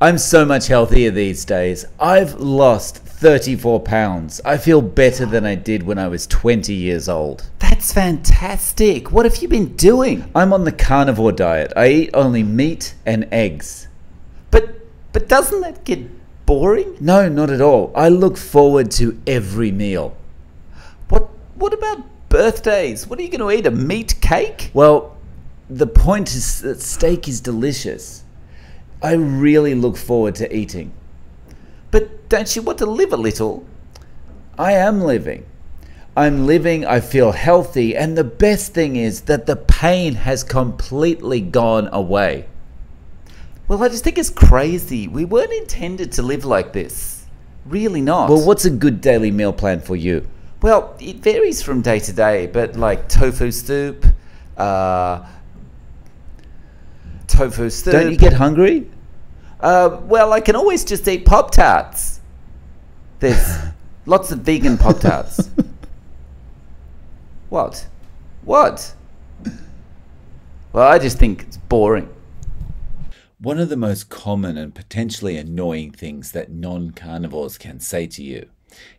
I'm so much healthier these days. I've lost 34 pounds. I feel better than I did when I was 20 years old. That's fantastic. What have you been doing? I'm on the carnivore diet. I eat only meat and eggs. But doesn't that get boring? No, not at all. I look forward to every meal. What about birthdays? What are you going to eat, a meat cake? Well, the point is that steak is delicious. I really look forward to eating. But don't you want to live a little? I am living. I'm living, I feel healthy, and the best thing is that the pain has completely gone away. Well, I just think it's crazy. We weren't intended to live like this. Really not. Well, what's a good daily meal plan for you? Well, it varies from day to day, but like tofu soup. Don't you get hungry? Well, I can always just eat Pop-Tarts. There's lots of vegan Pop-Tarts. What? What? Well, I just think it's boring. One of the most common and potentially annoying things that non-carnivores can say to you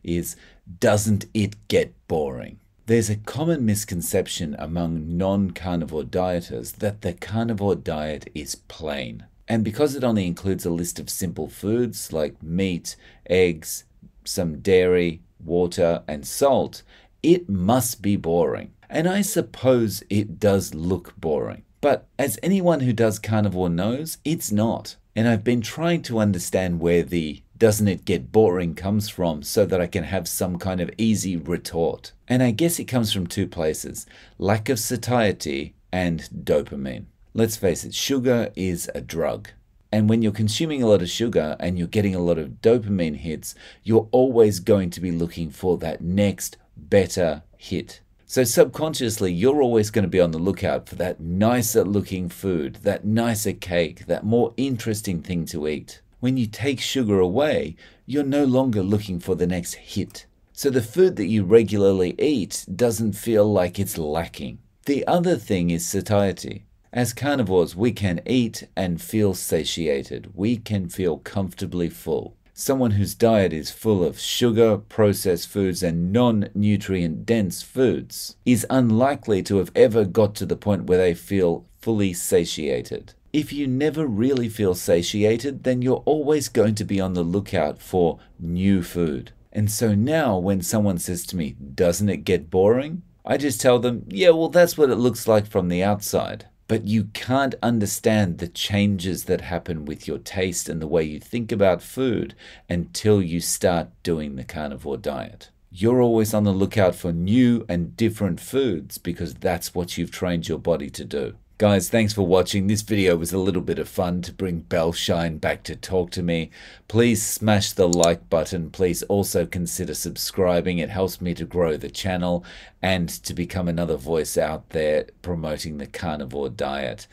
is, doesn't it get boring? There's a common misconception among non-carnivore dieters that the carnivore diet is plain. And because it only includes a list of simple foods like meat, eggs, some dairy, water, and salt, it must be boring. And I suppose it does look boring. But as anyone who does carnivore knows, it's not. And I've been trying to understand where the doesn't it get boring comes from so that I can have some kind of easy retort. And I guess it comes from two places, lack of satiety and dopamine. Let's face it, sugar is a drug. And when you're consuming a lot of sugar and you're getting a lot of dopamine hits, you're always going to be looking for that next better hit. So subconsciously, you're always going to be on the lookout for that nicer looking food, that nicer cake, that more interesting thing to eat. When you take sugar away, you're no longer looking for the next hit. So the food that you regularly eat doesn't feel like it's lacking. The other thing is satiety. As carnivores, we can eat and feel satiated. We can feel comfortably full. Someone whose diet is full of sugar, processed foods, and non-nutrient dense foods is unlikely to have ever got to the point where they feel fully satiated. If you never really feel satiated, then you're always going to be on the lookout for new food. And so now when someone says to me, doesn't it get boring? I just tell them, yeah, well, that's what it looks like from the outside. But you can't understand the changes that happen with your taste and the way you think about food until you start doing the carnivore diet. You're always on the lookout for new and different foods because that's what you've trained your body to do. Guys, thanks for watching. This video was a little bit of fun to bring Belshine back to talk to me. Please smash the like button. Please also consider subscribing. It helps me to grow the channel and to become another voice out there promoting the carnivore diet.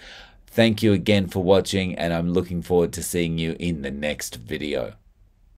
Thank you again for watching, and I'm looking forward to seeing you in the next video.